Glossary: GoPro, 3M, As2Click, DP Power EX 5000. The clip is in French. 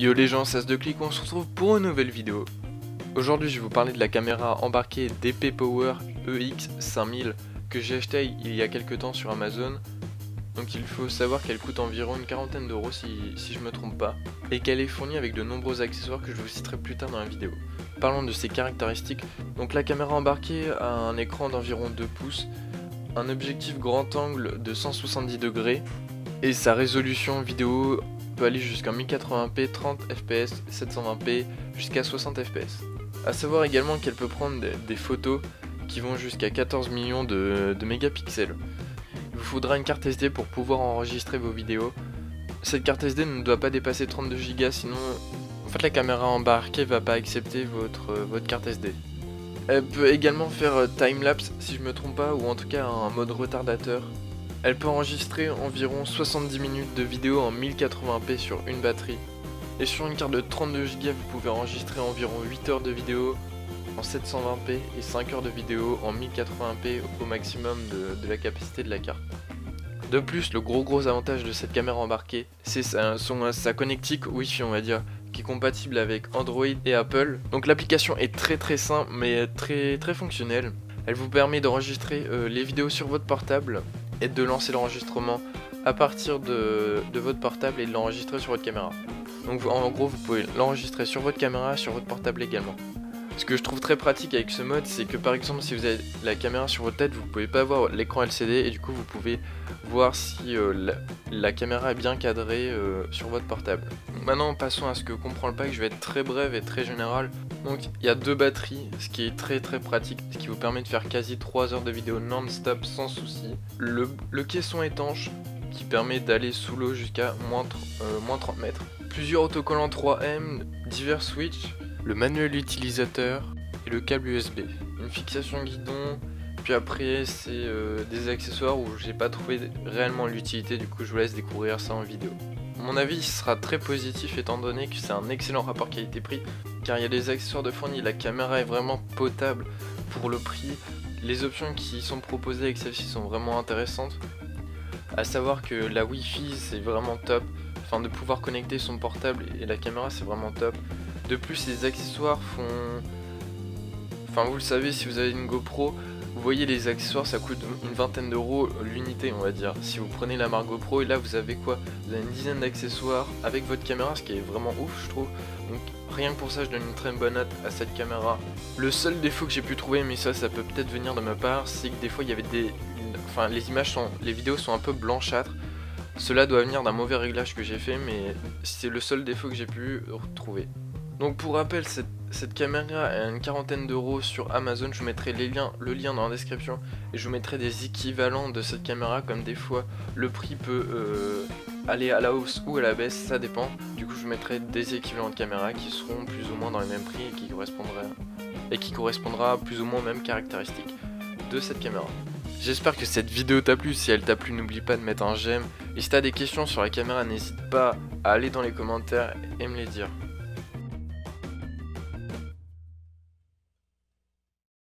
Yo les gens, c'est As2Click, on se retrouve pour une nouvelle vidéo. Aujourd'hui je vais vous parler de la caméra embarquée DP Power EX 5000 que j'ai acheté il y a quelques temps sur Amazon. Donc il faut savoir qu'elle coûte environ une quarantaine d'euros si je me trompe pas, et qu'elle est fournie avec de nombreux accessoires que je vous citerai plus tard dans la vidéo. Parlons de ses caractéristiques. Donc la caméra embarquée a un écran d'environ 2 pouces, un objectif grand angle de 170 degrés, et sa résolution vidéo peut aller jusqu'à 1080p, 30 fps, 720p, jusqu'à 60 fps. A savoir également qu'elle peut prendre des photos qui vont jusqu'à 14 millions de mégapixels. Il vous faudra une carte SD pour pouvoir enregistrer vos vidéos. Cette carte SD ne doit pas dépasser 32 Go, sinon en fait la caméra embarquée va pas accepter votre carte SD. Elle peut également faire time-lapse si je me trompe pas, ou en tout cas un mode retardateur. Elle peut enregistrer environ 70 minutes de vidéo en 1080p sur une batterie. Et sur une carte de 32 Go, vous pouvez enregistrer environ 8 heures de vidéo en 720p et 5 heures de vidéo en 1080p au maximum de la capacité de la carte. De plus, le gros avantage de cette caméra embarquée, c'est sa connectique Wi-Fi, on va dire, qui est compatible avec Android et Apple. Donc l'application est très simple mais très fonctionnelle. Elle vous permet d'enregistrer les vidéos sur votre portable et de lancer l'enregistrement à partir de votre portable et de l'enregistrer sur votre caméra. Donc en gros vous pouvez l'enregistrer sur votre caméra, sur votre portable également. Ce que je trouve très pratique avec ce mode, c'est que par exemple si vous avez la caméra sur votre tête, vous pouvez pas voir l'écran LCD et du coup vous pouvez voir si la caméra est bien cadrée sur votre portable. Maintenant passons à ce que comprend le pack, je vais être très bref et très général. Donc il y a 2 batteries, ce qui est très pratique, ce qui vous permet de faire quasi 3 heures de vidéo non-stop sans souci. Le caisson étanche qui permet d'aller sous l'eau jusqu'à moins 30 mètres. Plusieurs autocollants 3M, divers switches, le manuel utilisateur et le câble USB. Une fixation guidon, puis après c'est des accessoires où j'ai pas trouvé réellement l'utilité, du coup je vous laisse découvrir ça en vidéo. Mon avis sera très positif étant donné que c'est un excellent rapport qualité-prix, car il y a des accessoires de fournis, la caméra est vraiment potable pour le prix, les options qui sont proposées avec celle-ci sont vraiment intéressantes. A savoir que la Wi-Fi c'est vraiment top, enfin de pouvoir connecter son portable et la caméra c'est vraiment top. De plus, les accessoires font... Enfin, vous le savez, si vous avez une GoPro, vous voyez les accessoires, ça coûte une vingtaine d'euros l'unité, on va dire. Si vous prenez la marque GoPro, et là, vous avez quoi? Vous avez une dizaine d'accessoires avec votre caméra, ce qui est vraiment ouf, je trouve. Donc, rien que pour ça, je donne une très bonne note à cette caméra. Le seul défaut que j'ai pu trouver, mais ça peut peut-être venir de ma part, c'est que des fois, il y avait des... Enfin, les vidéos sont un peu blanchâtres. Cela doit venir d'un mauvais réglage que j'ai fait, mais c'est le seul défaut que j'ai pu retrouver. Donc pour rappel, cette caméra a une quarantaine d'euros sur Amazon, je vous mettrai le lien dans la description et je vous mettrai des équivalents de cette caméra, comme des fois le prix peut aller à la hausse ou à la baisse, ça dépend. Du coup je vous mettrai des équivalents de caméras qui seront plus ou moins dans les mêmes prix et qui correspondra plus ou moins aux mêmes caractéristiques de cette caméra. J'espère que cette vidéo t'a plu, si elle t'a plu n'oublie pas de mettre un j'aime, et si t'as des questions sur la caméra n'hésite pas à aller dans les commentaires et me les dire.